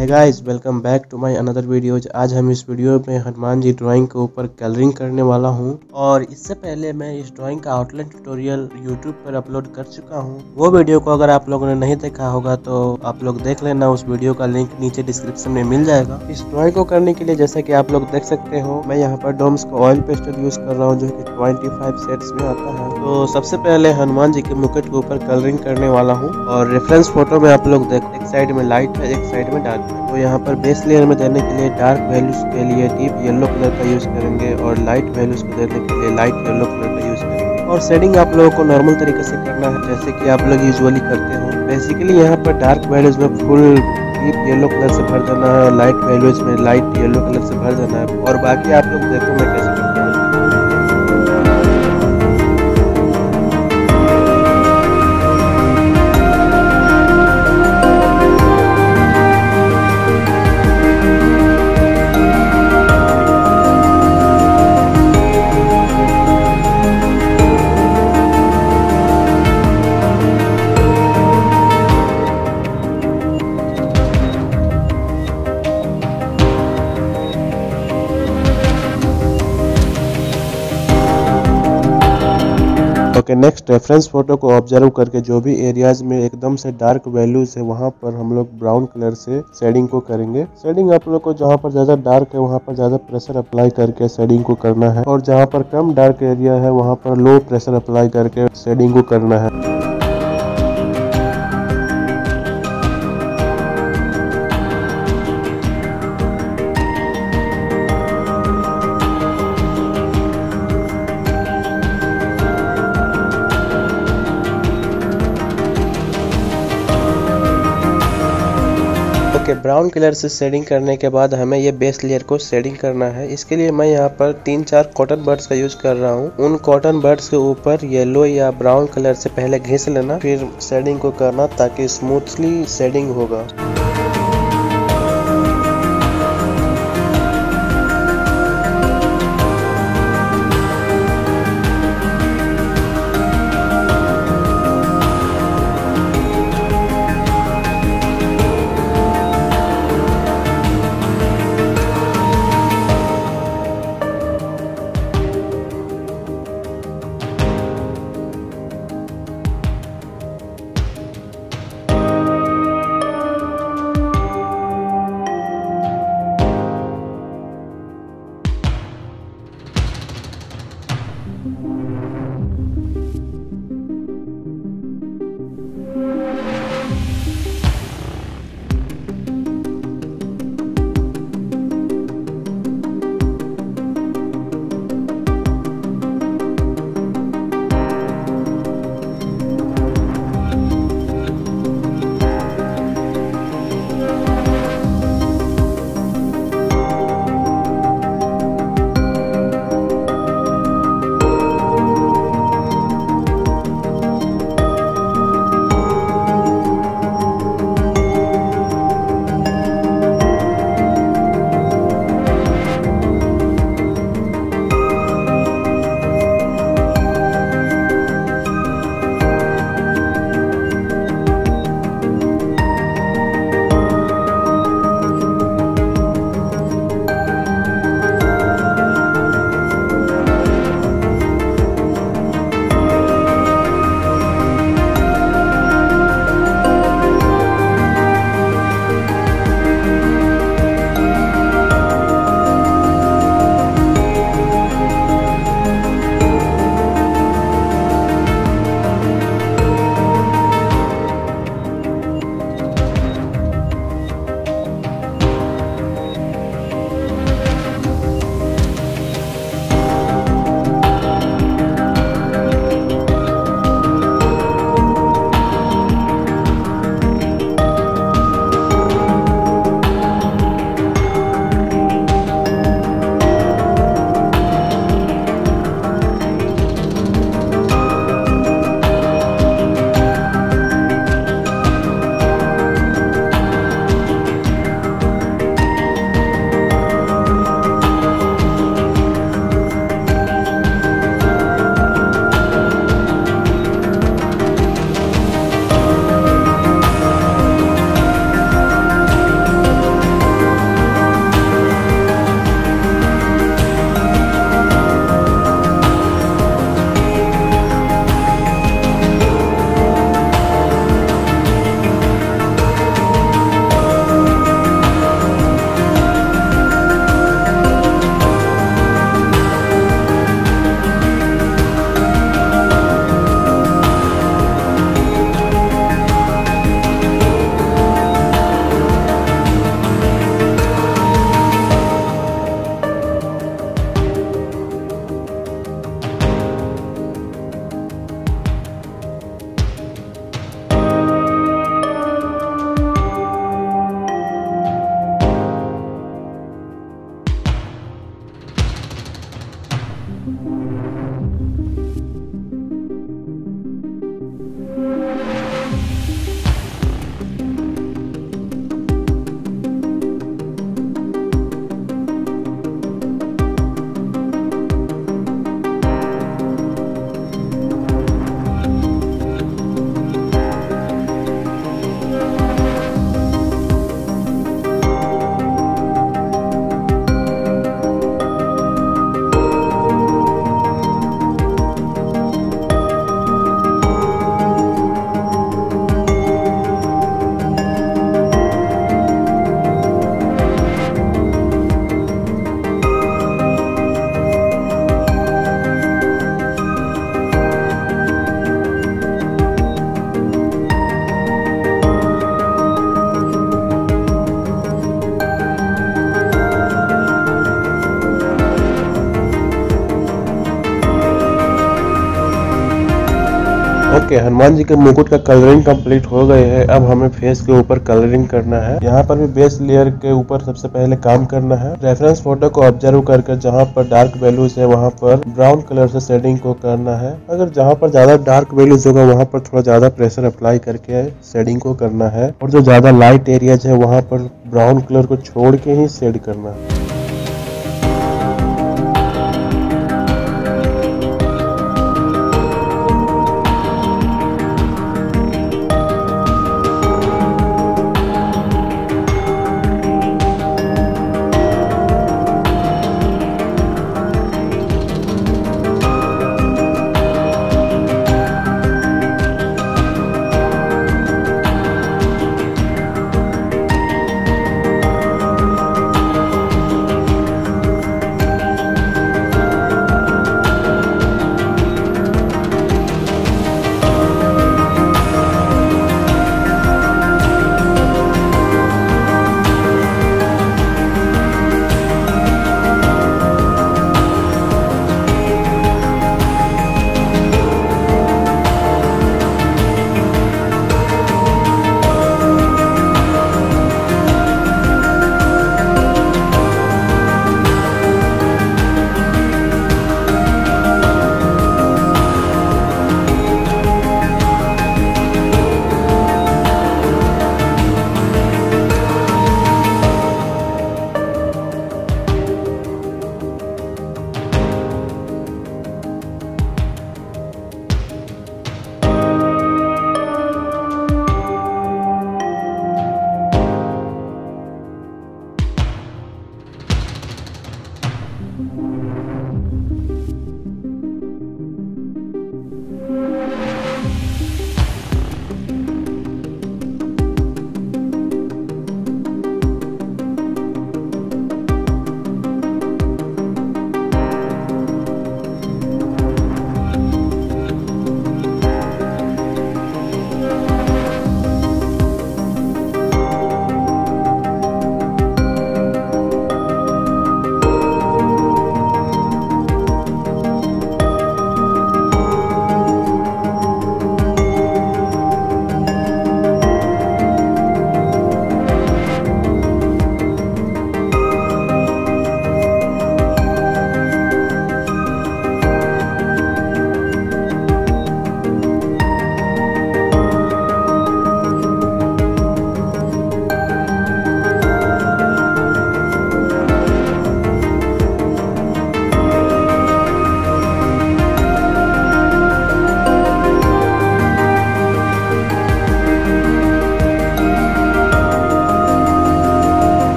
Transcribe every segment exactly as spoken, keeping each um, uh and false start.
है guys, welcome back to my another videos. आज हम इस वीडियो में हनुमान जी ड्राइंग के ऊपर कलरिंग करने वाला हूं, और इससे पहले मैं इस ड्राइंग का आउटलाइन ट्यूटोरियल यूट्यूब पर अपलोड कर चुका हूं। वो वीडियो को अगर आप लोगों ने नहीं देखा होगा तो आप लोग देख लेना, उस वीडियो का लिंक नीचे डिस्क्रिप्शन में मिल जाएगा। इस ड्राइंग को करने के लिए जैसे की आप लोग देख सकते हो, मैं यहाँ पर डोम्स का ऑयल पेस्टल यूज कर रहा हूँ जो की ट्वेंटी फाइव सेट्स में आता है। तो सबसे पहले हनुमान जी के मुकुट के ऊपर कलरिंग करने वाला हूँ, और रेफरेंस फोटो में आप लोग देख, एक साइड में लाइट है एक साइड में डार्क है। तो यहाँ पर बेस लेयर में देने के लिए डार्क वैल्यूज के लिए डीप येलो कलर का यूज करेंगे, और लाइट वैल्यूज को देने के लिए लाइट येलो कलर का यूज करेंगे। और शेडिंग आप लोगों को नॉर्मल तरीके से करना है जैसे कि आप लोग यूजुअली करते हो। बेसिकली यहाँ पर डार्क वैल्यूज में फुल डीप येलो कलर से भर देना है, और लाइट वैल्यूज में लाइट येलो कलर से भर देना है, और बाकी आप लोग देखो मैं कैसे करता हूँ। ओके, नेक्स्ट रेफरेंस फोटो को ऑब्जर्व करके जो भी एरियाज में एकदम से डार्क वैल्यूज है वहाँ पर हम लोग ब्राउन कलर से शेडिंग को करेंगे। शेडिंग आप लोग को जहाँ पर ज्यादा डार्क है वहाँ पर ज्यादा प्रेशर अप्लाई करके शेडिंग को करना है, और जहाँ पर कम डार्क एरिया है वहाँ पर लो प्रेशर अप्लाई करके शेडिंग को करना है। ओके, ब्राउन कलर से शेडिंग करने के बाद हमें ये बेस लेयर को शेडिंग करना है। इसके लिए मैं यहाँ पर तीन चार कॉटन बर्ड्स का यूज कर रहा हूँ। उन कॉटन बर्ड्स के ऊपर येलो या ब्राउन कलर से पहले घिस लेना, फिर शेडिंग को करना ताकि स्मूथली शेडिंग होगा। ओके, हनुमान जी के मुकुट का कलरिंग कंप्लीट हो गए है। अब हमें फेस के ऊपर कलरिंग करना है। यहाँ पर भी बेस लेयर के ऊपर सबसे पहले काम करना है। रेफरेंस फोटो को ऑब्जर्व करके जहाँ पर डार्क वैल्यूज है वहाँ पर ब्राउन कलर से शेडिंग को करना है। अगर जहाँ पर ज्यादा डार्क वैल्यूज होगा वहाँ पर थोड़ा ज्यादा प्रेशर अप्लाई करके शेडिंग को करना है, और जो ज्यादा लाइट एरियाज है वहाँ पर ब्राउन कलर को छोड़ के ही शेड करना है।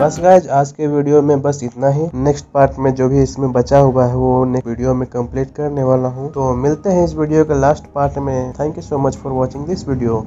बस गाइज आज के वीडियो में बस इतना ही। नेक्स्ट पार्ट में जो भी इसमें बचा हुआ है वो नेक्स्ट वीडियो में कंप्लीट करने वाला हूँ। तो मिलते हैं इस वीडियो के लास्ट पार्ट में। Thank you so much for watching this video.